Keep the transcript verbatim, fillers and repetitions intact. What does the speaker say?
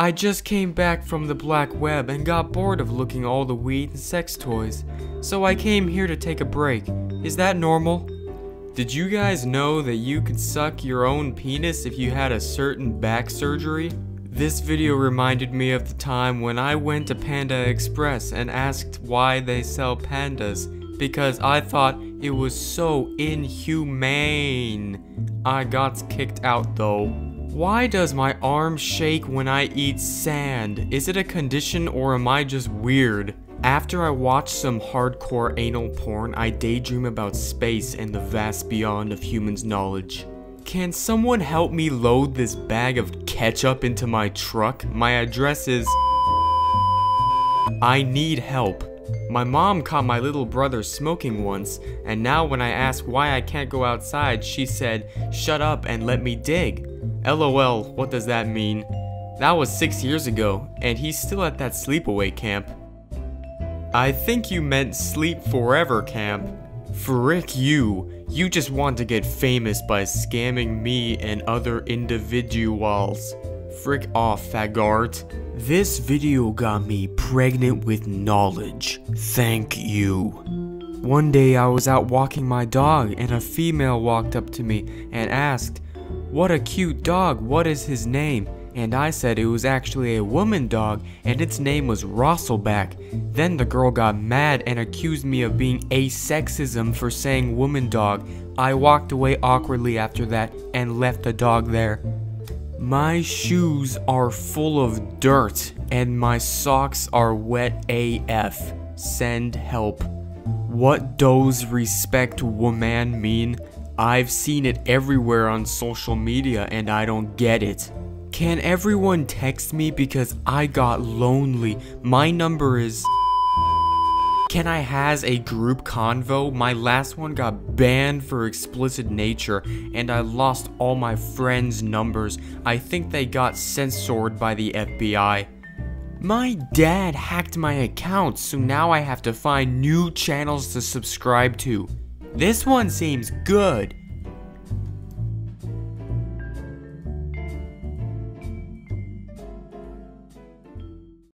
I just came back from the black web and got bored of looking all the weed and sex toys, so I came here to take a break. Is that normal? Did you guys know that you could suck your own penis if you had a certain back surgery? This video reminded me of the time when I went to Panda Express and asked why they sell pandas, because I thought it was so inhumane. I got kicked out though. Why does my arm shake when I eat sand? Is it a condition or am I just weird? After I watch some hardcore anal porn, I daydream about space and the vast beyond of humans' knowledge. Can someone help me load this bag of ketchup into my truck? My address is... I need help. My mom caught my little brother smoking once, and now when I ask why I can't go outside, she said, "Shut up and let me dig." LOL, what does that mean? That was six years ago, and he's still at that sleepaway camp. I think you meant sleep forever camp. Frick you, you just want to get famous by scamming me and other individuals. Frick off, fagart. This video got me pregnant with knowledge. Thank you. One day I was out walking my dog and a female walked up to me and asked, "What a cute dog, what is his name?" And I said it was actually a woman dog and its name was Rosselback. Then the girl got mad and accused me of being asexism for saying woman dog. I walked away awkwardly after that and left the dog there. My shoes are full of dirt and my socks are wet A F. Send help. What does respect woman mean? I've seen it everywhere on social media and I don't get it. Can everyone text me because I got lonely? My number is... Can I has a group convo? My last one got banned for explicit nature and I lost all my friends' numbers. I think they got censored by the F B I. My dad hacked my account, so now I have to find new channels to subscribe to. This one seems good.